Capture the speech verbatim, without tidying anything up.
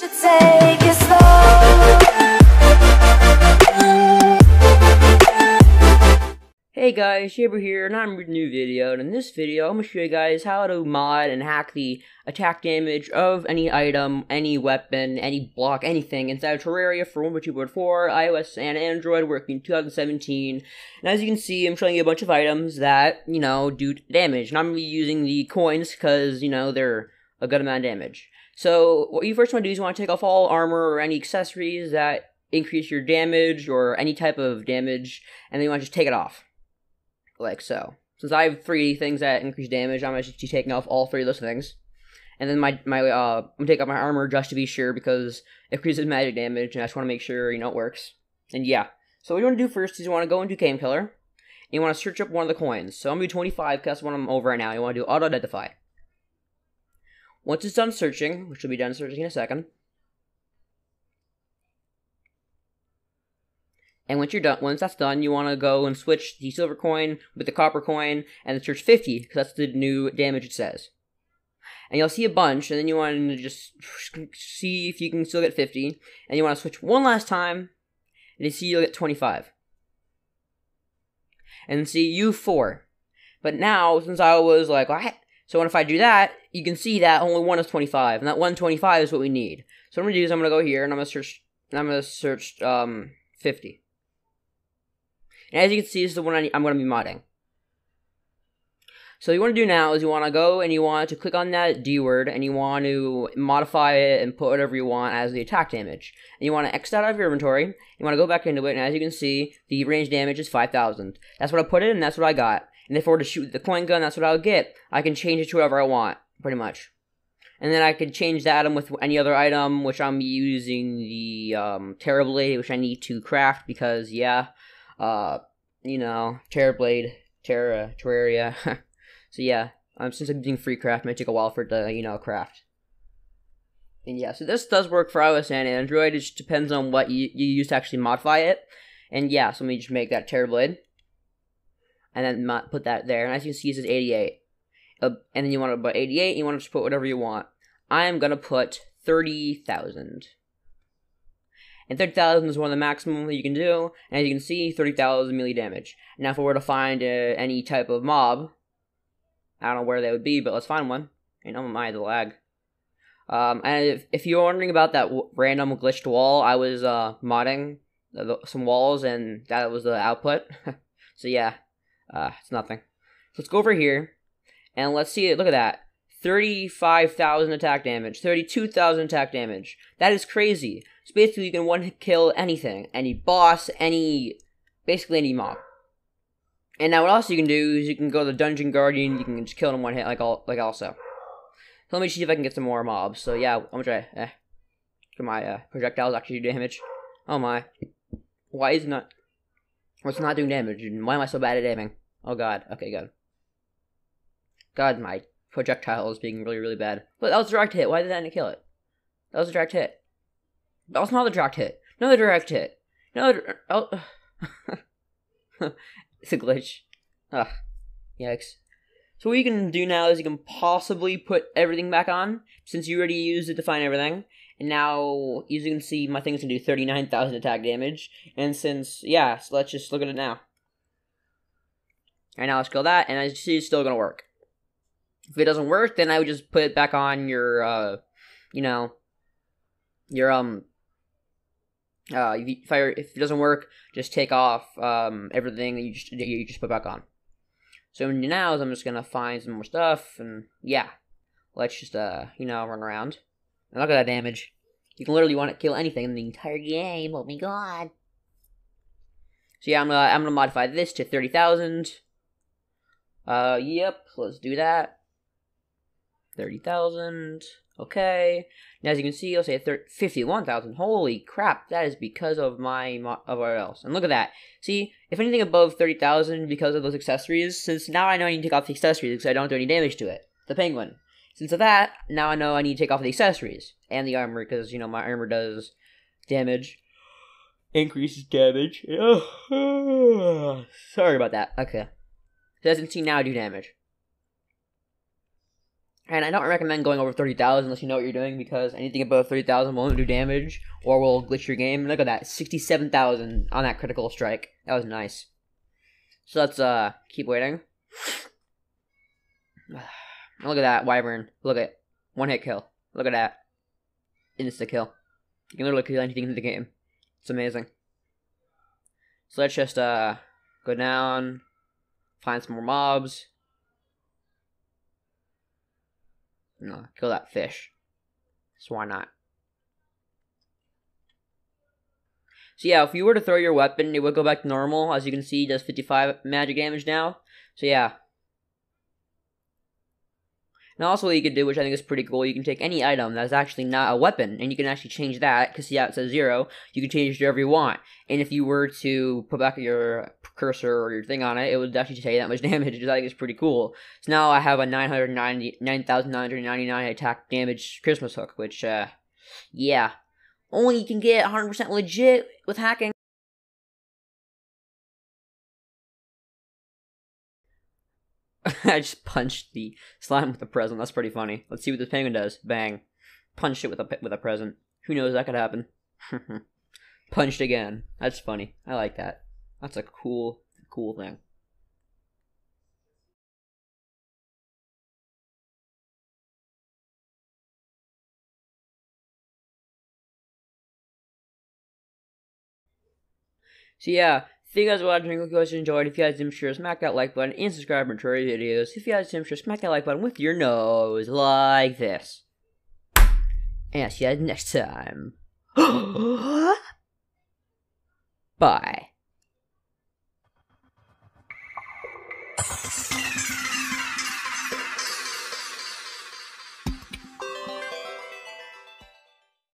should take it slow. Hey guys, Shaber here, and I'm with a new video, and in this video, I'm going to show you guys how to mod and hack the attack damage of any item, any weapon, any block, anything inside of Terraria for one point two point four, iOS and Android, working two thousand seventeen, and as you can see, I'm showing you a bunch of items that, you know, do damage, and I'm going to be using the coins because, you know, they're a good amount of damage. So what you first want to do is you want to take off all armor or any accessories that increase your damage or any type of damage, and then you want to just take it off, like so. Since I have three things that increase damage, I'm actually taking off all three of those things, and then my my uh, I'm gonna take off my armor just to be sure because it increases magic damage, and I just want to make sure you know it works. And yeah, so what you want to do first is you want to go into Game Killer, and you want to search up one of the coins. So I'm gonna do twenty-five because that's one I'm over right now. You want to do auto identify. Once it's done searching, which will be done searching in a second, and once you're done, once that's done, you want to go and switch the silver coin with the copper coin, and then search fifty because that's the new damage it says. And you'll see a bunch, and then you want to just see if you can still get fifty, and you want to switch one last time, and you see you'll get twenty-five, and see you four. But now, since I was like, well, I So if I do that, you can see that only one is twenty-five, and that one twenty-five is what we need. So what I'm gonna do is I'm gonna go here and I'm gonna search. And I'm gonna search um, fifty. And as you can see, this is the one I need, I'm gonna be modding. So what you want to do now is you want to go and you want to click on that D word and you want to modify it and put whatever you want as the attack damage. And you want to X that out of your inventory. You want to go back into it, and as you can see, the range damage is five thousand. That's what I put in, and that's what I got. And if I were to shoot the coin gun, that's what I'll get. I can change it to whatever I want, pretty much. And then I could change that item with any other item, which I'm using the um, Terra Blade, which I need to craft because, yeah, uh, you know, Terra Blade, Terra, Terraria. So yeah, um, since I'm using free craft, it might take a while for it to, you know, craft. And yeah, so this does work for iOS and Android. It just depends on what you, you use to actually modify it. And yeah, so let me just make that Terra Blade. And then put that there, and as you can see, it says eighty-eight. Uh, and then you want to put eighty-eight, and you want to just put whatever you want. I am going to put thirty thousand. And thirty thousand is one of the maximum that you can do, and as you can see, thirty thousand melee damage. Now, if we were to find uh, any type of mob, I don't know where they would be, but let's find one. And oh my, the lag. Um, and if, if you're wondering about that w random glitched wall, I was uh, modding the, the, some walls, and that was the output. So yeah. Uh, it's nothing. So let's go over here, and let's see it. Look at that. thirty-five thousand attack damage. thirty-two thousand attack damage. That is crazy. So basically, you can one-kill anything. Any boss, any... basically any mob. And now what else you can do is you can go to the Dungeon Guardian, you can just kill it in one hit, like all, like also. So let me see if I can get some more mobs. So yeah, I'm gonna try. Eh. Can my uh, projectiles actually do damage? Oh my. Why is it not... What's not doing damage? Why am I so bad at aiming? Oh god. Okay, good. God, my projectile is being really, really bad. But that was a direct hit. Why did that not kill it? That was a direct hit. That was another direct hit. Another direct hit. Another. Oh. It's a glitch. Ugh. Yikes. So what you can do now is you can possibly put everything back on, since you already used it to find everything. And now, as you can see, my thing's gonna do thirty-nine thousand attack damage. And since, yeah, so let's just look at it now. And now let's kill that, and I see it's still gonna work. If it doesn't work, then I would just put it back on your, uh, you know, your, um, uh, if, I, if it doesn't work, just take off, um, everything that you just, you just put back on. So now, I'm just gonna find some more stuff, and yeah. Let's just, uh, you know, run around. And look at that damage. You can literally want to kill anything in the entire game. Oh my god. So yeah, I'm gonna, I'm gonna modify this to thirty thousand. Uh, yep, let's do that. thirty thousand. Okay. Now as you can see, I'll say fifty-one thousand. Holy crap, that is because of my, of our else. And look at that. See, if anything above thirty thousand because of those accessories, since now I know I need to take off the accessories because I don't do any damage to it. The penguin. Since of that, now I know I need to take off the accessories and the armor because, you know, my armor does damage. Increases damage. Sorry about that. Okay. So as you can see, now I do damage. And I don't recommend going over thirty thousand unless you know what you're doing, because anything above thirty thousand won't do damage or will glitch your game. And look at that, sixty-seven thousand on that critical strike. That was nice. So let's uh, keep waiting. Look at that, Wyvern. Look at it. One hit kill. Look at that. Insta kill. You can literally kill anything in the game. It's amazing. So let's just uh, go down, find some more mobs. No, kill that fish. So why not? So yeah, if you were to throw your weapon, it would go back to normal. As you can see, it does fifty-five magic damage now. So yeah. And also what you can do, which I think is pretty cool, you can take any item that is actually not a weapon, and you can actually change that, because see how it says zero, you can change it to whatever you want. And if you were to put back your cursor or your thing on it, it would actually take that much damage, which I think is pretty cool. So now I have a nine thousand nine hundred ninety-nine attack damage Christmas hook, which, uh, yeah. Only you can get one hundred percent legit with hacking. I just punched the slime with a present. That's pretty funny. Let's see what this penguin does. Bang. Punched it with a, with a present. Who knows? That could happen. Punched again. That's funny. I like that. That's a cool, cool thing. So yeah. If you guys are watching, hope you guys enjoyed. If you guys didn't, sure, smack that like button and subscribe for Terraria videos. If you guys didn't, sure, smack that like button with your nose like this. And I'll see you guys next time. Bye.